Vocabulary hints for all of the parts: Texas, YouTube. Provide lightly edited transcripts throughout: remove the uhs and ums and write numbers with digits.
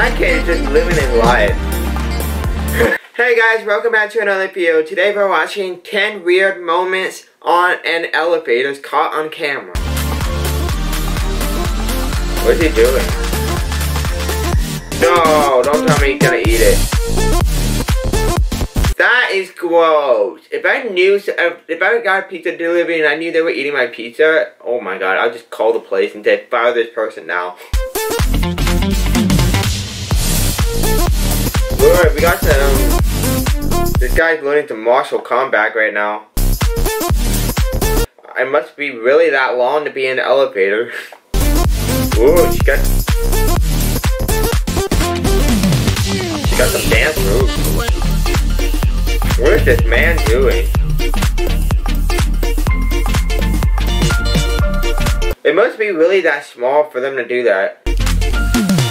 that kid is just living his life. Hey guys, welcome back to another video. Today we're watching 10 weird moments on an elevator caught on camera. What's he doing? No, don't tell me he's gonna eat it. That is gross. If I got a pizza delivery and I knew they were eating my pizza, oh my god, I'll just call the place and say, fire this person now. Alright, we got some. This guy's learning to martial combat right now. I must be really that long to be in the elevator. Ooh, she got some dance moves. What is this man doing? It must be really that small for them to do that.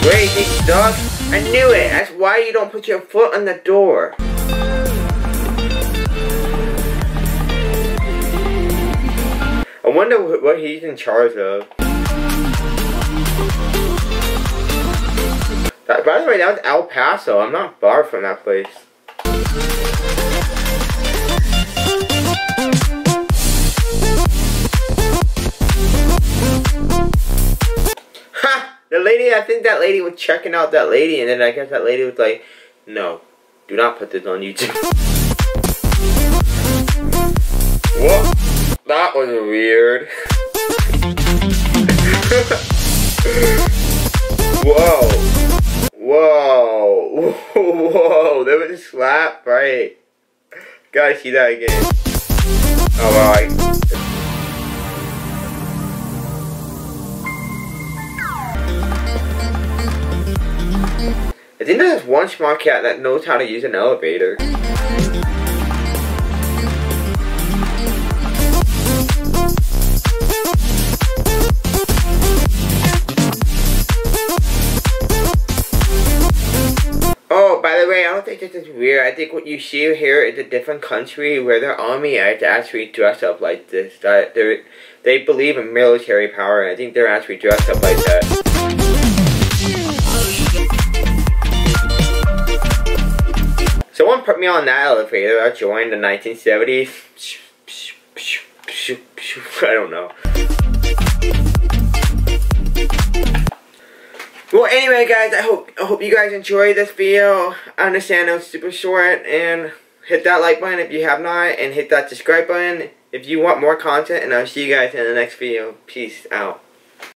Wait, is he stuck? I knew it! That's why you don't put your foot on the door. I wonder what he's in charge of. By the way, that was El Paso. I'm not far from that place. Ha! The lady, I think that lady was checking out that lady, and then I guess that lady was like, no, do not put this on YouTube. Whoa! That was weird. Whoa! Whoa, whoa, there was a slap, right? Gotta see that again. Oh, wow. I think there's one smart cat that knows how to use an elevator. I think this is weird. I think what you see here is a different country where their army is actually dressed up like this. That they believe in military power, and I think they're actually dressed up like that. Someone put me on that elevator. I joined the 1970s. I don't know. Well, anyway, guys, I hope you guys enjoyed this video. I understand it was super short, and hit that like button if you have not, and hit that subscribe button if you want more content, and I'll see you guys in the next video. Peace out.